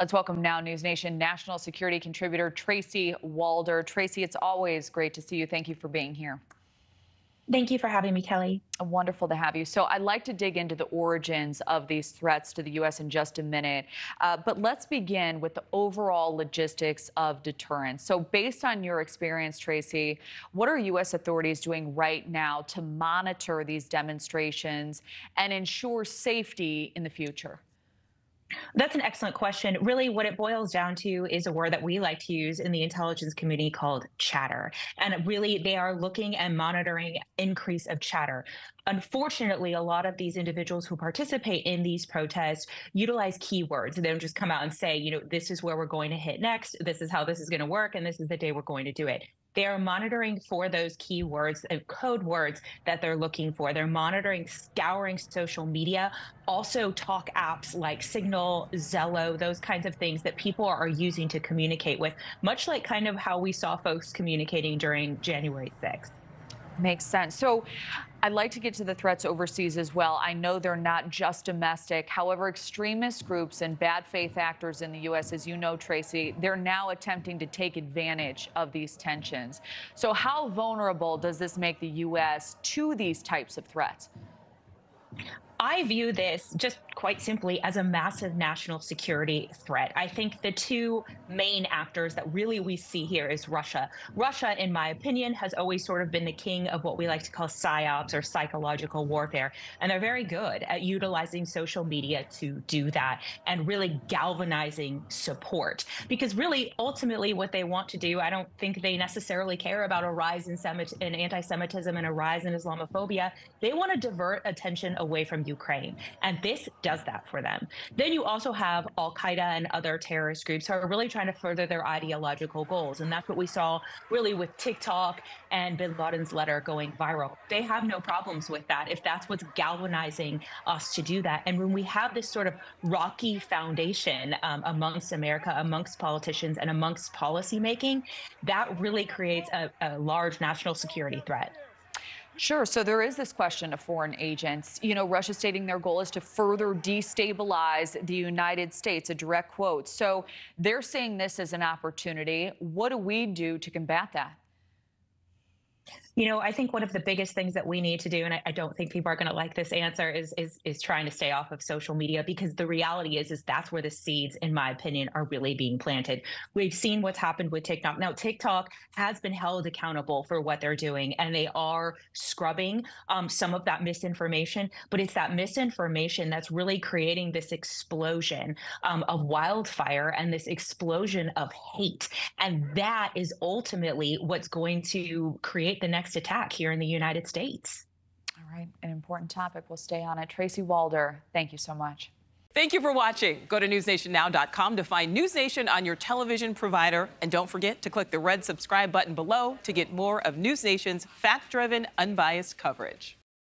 Let's welcome now News Nation national security contributor Tracy Walder. Tracy, it's always great to see you. Thank you for being here. Thank you for having me, Kelly. Wonderful to have you. So I'd like to dig into the origins of these threats to the U.S. in just a minute, but let's begin with the overall logistics of deterrence. So based on your experience, Tracy, what are U.S. authorities doing right now to monitor these demonstrations and ensure safety in the future? That's an excellent question. Really, what it boils down to is a word that we like to use in the intelligence community called chatter. And really, they are looking and monitoring increase of chatter. Unfortunately, a lot of these individuals who participate in these protests utilize keywords. They don't just come out and say, you know, this is where we're going to hit next. This is how this is going to work. And this is the day we're going to do it. They are monitoring for those keywords and code words that they're looking for. They're monitoring, scouring social media, also talk apps like Signal, Zello, those kinds of things that people are using to communicate with, much like kind of how we saw folks communicating during January 6th. Makes sense. So I'd like to get to the threats overseas as well. I know they're not just domestic. However, extremist groups and bad faith actors in the U.S., as you know, Tracy, they're now attempting to take advantage of these tensions. So how vulnerable does this make the U.S. to these types of threats? I view this just quite simply as a massive national security threat. I think the two main actors that really we see here is Russia. Russia, in my opinion, has always sort of been the king of what we like to call psyops or psychological warfare. And they're very good at utilizing social media to do that and really galvanizing support. Because really, ultimately, what they want to do, I don't think they necessarily care about a rise in anti-Semitism and a rise in Islamophobia. They want to divert attention away from Ukraine, and this does that for them. Then you also have Al Qaeda and other terrorist groups who are really trying to further their ideological goals, and that's what we saw really with TikTok and bin Laden's letter going viral. They have no problems with that if that's what's galvanizing us to do that. And when we have this sort of rocky foundation amongst America, amongst politicians, and amongst policymaking, that really creates a large national security threat. Sure. So there is this question of foreign agents. You know, Russia stating their goal is to further destabilize the United States, a direct quote. So they're seeing this as an opportunity. What do we do to combat that? You know, I think one of the biggest things that we need to do, and I don't think people are going to like this answer, is trying to stay off of social media, because the reality is that's where the seeds, in my opinion, are really being planted. We've seen what's happened with TikTok. Now, TikTok has been held accountable for what they're doing, and they are scrubbing some of that misinformation, but it's that misinformation that's really creating this explosion of wildfire and this explosion of hate. And that is ultimately what's going to create the next attack here in the United States. All right, an important topic. We'll stay on it. Tracy Walder, thank you so much. Thank you for watching. Go to NewsNationNow.com to find News Nation on your television provider. And don't forget to click the red subscribe button below to get more of News Nation's fact-driven, unbiased coverage.